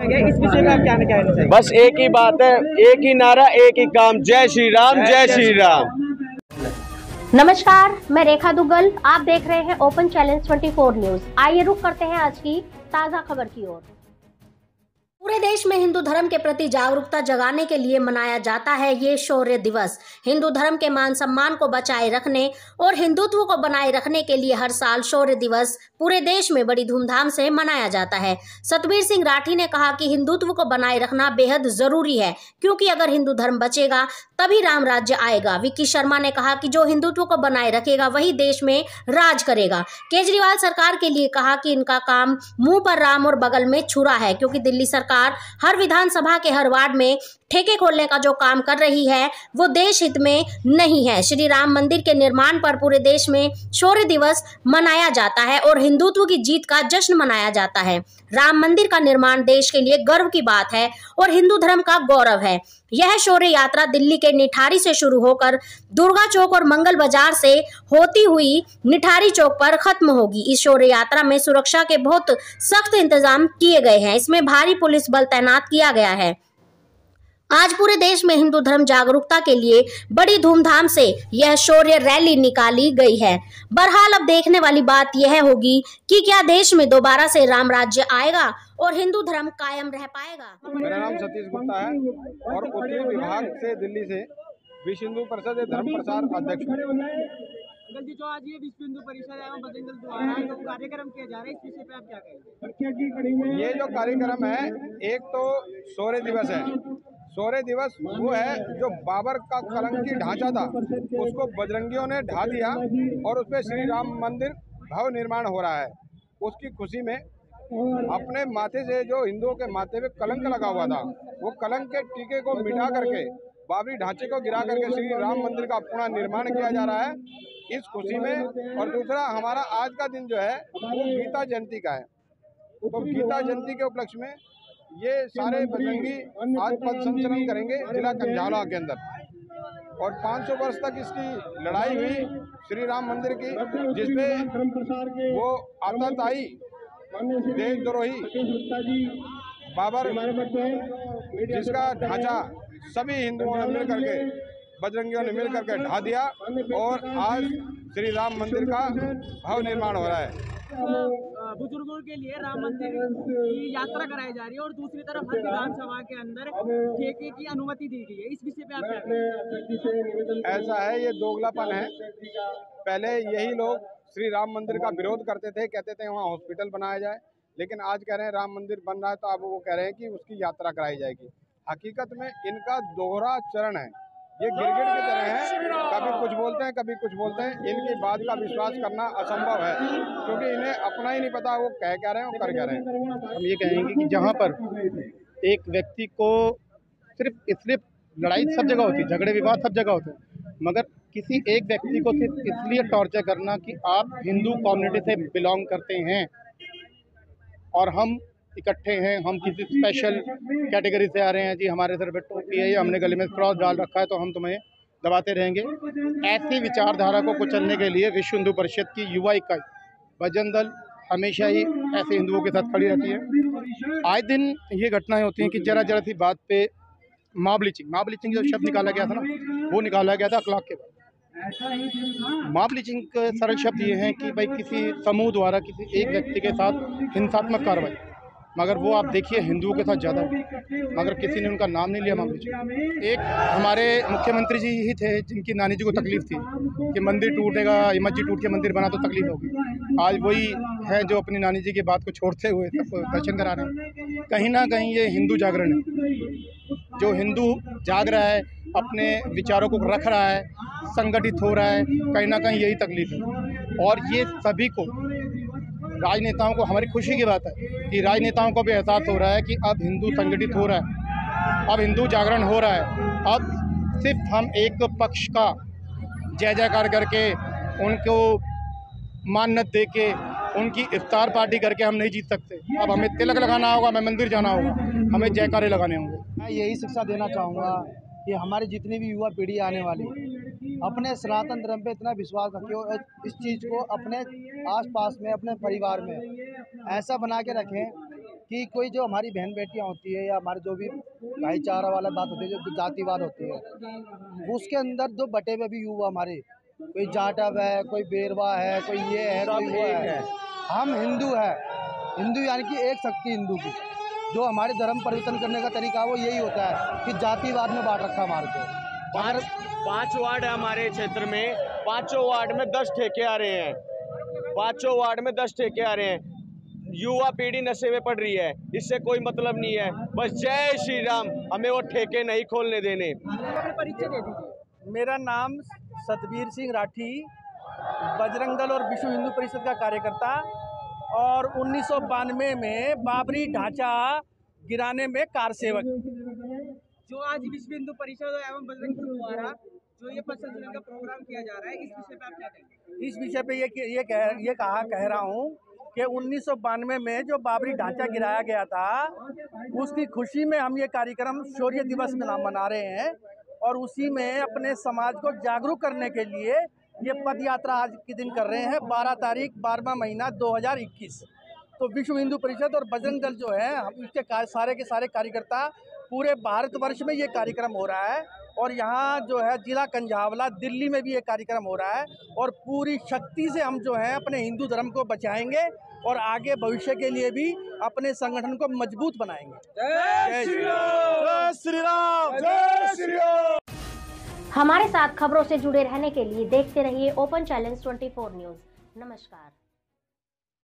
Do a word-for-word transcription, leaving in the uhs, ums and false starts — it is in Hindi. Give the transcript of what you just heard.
इस विषय में आप क्या कहना चाहिए? बस एक ही बात है, एक ही नारा, एक ही काम, जय श्री राम, जय श्री राम। नमस्कार, मैं रेखा दुगल, आप देख रहे हैं ओपन चैलेंज चौबीस न्यूज। आइए रुक करते हैं आज की ताजा खबर की ओर। पूरे देश में हिंदू धर्म के प्रति जागरूकता जगाने के लिए मनाया जाता है ये शौर्य दिवस। हिंदू धर्म के मान सम्मान को बचाए रखने और हिंदुत्व को बनाए रखने के लिए हर साल शौर्य दिवस पूरे देश में बड़ी धूमधाम से मनाया जाता है। सत्यवीर सिंह राठी ने कहा कि हिंदुत्व को बनाए रखना बेहद जरूरी है, क्योंकि अगर हिंदू धर्म बचेगा तभी रामराज्य आएगा। विकी शर्मा ने कहा कि जो हिंदुत्व को बनाए रखेगा वही देश में राज करेगा। केजरीवाल सरकार के लिए कहा कि इनका काम मुंह पर राम और बगल में छुरा है, क्योंकि दिल्ली सरकार हर विधानसभा के हर वार्ड में ठेके खोलने का जो काम कर रही है वो देश हित में नहीं है। श्री राम मंदिर के निर्माण पर पूरे देश में शौर्य दिवस मनाया जाता है और हिंदुत्व की जीत का जश्न मनाया जाता है। राम मंदिर का निर्माण देश के लिए गर्व की बात है और हिंदू धर्म का गौरव है। यह शौर्य यात्रा दिल्ली के निठारी से शुरू होकर दुर्गा चौक और मंगल बाजार से होती हुई निठारी चौक पर खत्म होगी। इस शौर्य यात्रा में सुरक्षा के बहुत सख्त इंतजाम किए गए हैं। इसमें भारी पुलिस बल तैनात किया गया है। आज पूरे देश में हिंदू धर्म जागरूकता के लिए बड़ी धूमधाम से यह शौर्य रैली निकाली गई है। बहरहाल, अब देखने वाली बात यह होगी कि क्या देश में दोबारा से राम राज्य आएगा और हिंदू धर्म कायम रह पाएगा। मेरा नाम सतीश गुप्ता है और उत्तरी विभाग से दिल्ली से विश्व हिंदू परिषद धर्म प्रसार अध्यक्ष हूं। जो आज ये विश्व हिंदू परिषद है वो बजरंग दल द्वारा जो कार्यक्रम किया जा रहा है, इस विषय पे आप क्या कहेंगे? ये जो कार्यक्रम है, एक तो शौर्य दिवस है। शौर्य दिवस वो है जो बाबर का कलंकी ढांचा था उसको बजरंगियों ने ढा दिया और उसमें श्री राम मंदिर भव निर्माण हो रहा है। उसकी खुशी में अपने माथे से जो हिंदुओं के माथे पे कलंक लगा हुआ था वो कलंक के टीके को मिटा करके बाबरी ढांचे को गिरा करके श्री राम मंदिर का पुनः निर्माण किया जा रहा है, इस खुशी में। और दूसरा, हमारा आज का दिन जो है वो गीता जयंती का है, तो गीता जयंती के उपलक्ष्य में ये सारे बजरंगी आज पथ संचलन करेंगे जिला कंझावला के अंदर। और पाँच सौ वर्ष तक इसकी लड़ाई हुई श्री राम मंदिर की, जिसमें वो आतताई देशद्रोही बाबर जिसका ढांचा सभी हिंदुओं ने मिल करके बजरंगियों ने मिल करके ढा दिया और आज श्री राम मंदिर का भव निर्माण हो रहा है। बुजुर्गों के लिए राम मंदिर की यात्रा कराई जा रही है और दूसरी तरफ हर विधानसभा के अंदर ठेके की अनुमति दी गई है, इस विषय पे आप क्या कहेंगे? ऐसा है, ये दोगलापन है। पहले यही लोग श्री राम मंदिर का विरोध करते थे, कहते थे वहाँ हॉस्पिटल बनाया जाए, लेकिन आज कह रहे हैं राम मंदिर बन रहा है तो अब वो कह रहे हैं कि उसकी यात्रा कराई जाएगी। हकीकत में इनका दोहरा चरण है, ये गिरगिट की तरह है, कभी कुछ बोलते हैं कभी कुछ बोलते हैं। इनकी बात का विश्वास करना असंभव है, क्योंकि इन्हें अपना ही नहीं पता वो कह क्या रहे हैं और कर क्या रहे हैं। हम ये कहेंगे कि जहाँ पर एक व्यक्ति को सिर्फ सिर्फ लड़ाई सब जगह होती है, झगड़े विवाद सब जगह होते हैं, मगर किसी एक व्यक्ति को सिर्फ इसलिए टॉर्चर करना कि आप हिंदू कम्युनिटी से बिलोंग करते हैं और हम इकट्ठे हैं, हम किसी स्पेशल कैटेगरी से आ रहे हैं जी, हमारे सर पे टोपी है या हमने गले में क्रॉस डाल रखा है तो हम तुम्हें दबाते रहेंगे। ऐसी विचारधारा को कुचलने के लिए विश्व हिंदू परिषद की युवा इकाई बजरंग दल हमेशा ही ऐसे हिंदुओं के साथ खड़ी रहती है। आए दिन ये घटनाएं होती हैं कि जरा जरा सी बात पे मॉब लिचिंग मॉब लिचिंग जो शब्द निकाला गया था ना, वो निकाला गया था अखलाख के बाद। मॉब लिचिंग के सरल शब्द ये हैं कि भाई किसी समूह द्वारा किसी एक व्यक्ति के साथ हिंसात्मक कार्रवाई, मगर वो आप देखिए हिंदुओं के साथ ज़्यादा, मगर किसी ने उनका नाम नहीं लिया। मामले जी, एक हमारे मुख्यमंत्री जी ही थे जिनकी नानी जी को तकलीफ़ थी कि मंदिर टूटेगा, मस्जिद टूट के मंदिर बना तो तकलीफ होगी। आज वही हैं जो अपनी नानी जी की बात को छोड़ते हुए सबको दर्शन करा रहे हैं। कहीं ना कहीं ये हिंदू जागरण है, जो हिंदू जाग रहा है, अपने विचारों को रख रहा है, संगठित हो रहा है, कहीं ना कहीं यही तकलीफ है। और ये सभी को राजनेताओं को, हमारी खुशी की बात है कि राजनेताओं को भी एहसास हो रहा है कि अब हिंदू संगठित हो रहा है, अब हिंदू जागरण हो रहा है। अब सिर्फ हम एक पक्ष का जय जयकार करके, उनको मानत दे के, उनकी इफ्तार पार्टी करके हम नहीं जीत सकते। अब हमें तिलक लगाना होगा, हमें मंदिर जाना होगा, हमें जयकारे लगाने होंगे। मैं यही शिक्षा देना चाहूँगा कि हमारी जितनी भी युवा पीढ़ी आने वाली अपने सनातन धर्म पे इतना विश्वास रखें और इस चीज़ को अपने आसपास में, अपने परिवार में ऐसा बना के रखें कि कोई जो हमारी बहन बेटियां होती है या हमारे जो भी भाईचारा वाला बात होती है, जो जातिवाद होती है, उसके अंदर जो बटे हुए भी युवा हमारे, कोई जाटव है, कोई बेरवा है, कोई ये है, कोई वो है, हम हिंदू है। हिंदू यानी कि एक शक्ति हिंदू की, जो हमारे धर्म परिवर्तन करने का तरीका वो यही होता है कि जातिवाद में बांट रखा हमारे को। भारत पाँच वार्ड है हमारे क्षेत्र में, पाँचों वार्ड में दस ठेके आ रहे हैं, पाँचों वार्ड में दस ठेके आ रहे हैं। युवा पीढ़ी नशे में पड़ रही है, इससे कोई मतलब नहीं है। बस जय श्री राम, हमें वो ठेके नहीं खोलने देने। मेरा नाम सत्यवीर सिंह राठी, बजरंग दल और विश्व हिंदू परिषद का कार्यकर्ता, और उन्नीस सौ बानवे में बाबरी ढांचा गिराने में कार सेवक। जो आज विश्व हिंदू परिषद एवं बजरंग दल द्वारा जो ये पचास दिन का प्रोग्राम किया जा रहा है, इस विषय पे आप क्या कहेंगे? इस विषय पे ये ये कह ये कहा कह रहा हूँ कि उन्नीस सौ बानवे में जो बाबरी ढांचा गिराया गया था, उसकी खुशी में हम ये कार्यक्रम शौर्य दिवस में नाम मना रहे हैं, और उसी में अपने समाज को जागरूक करने के लिए ये पद यात्रा आज के दिन कर रहे हैं, बारह तारीख बारहवां महीना दो हज़ार इक्कीस। तो विश्व हिंदू परिषद और बजरंग दल जो है, हम इसके सारे के सारे कार्यकर्ता पूरे भारतवर्ष में ये कार्यक्रम हो रहा है, और यहाँ जो है जिला कंझावला दिल्ली में भी ये कार्यक्रम हो रहा है, और पूरी शक्ति से हम जो है अपने हिंदू धर्म को बचाएंगे और आगे भविष्य के लिए भी अपने संगठन को मजबूत बनाएंगे। जय श्री राम, जय श्री राम, जय श्री राम। हमारे साथ खबरों से जुड़े रहने के लिए देखते रहिए ओपन चैलेंज चौबीस न्यूज। नमस्कार।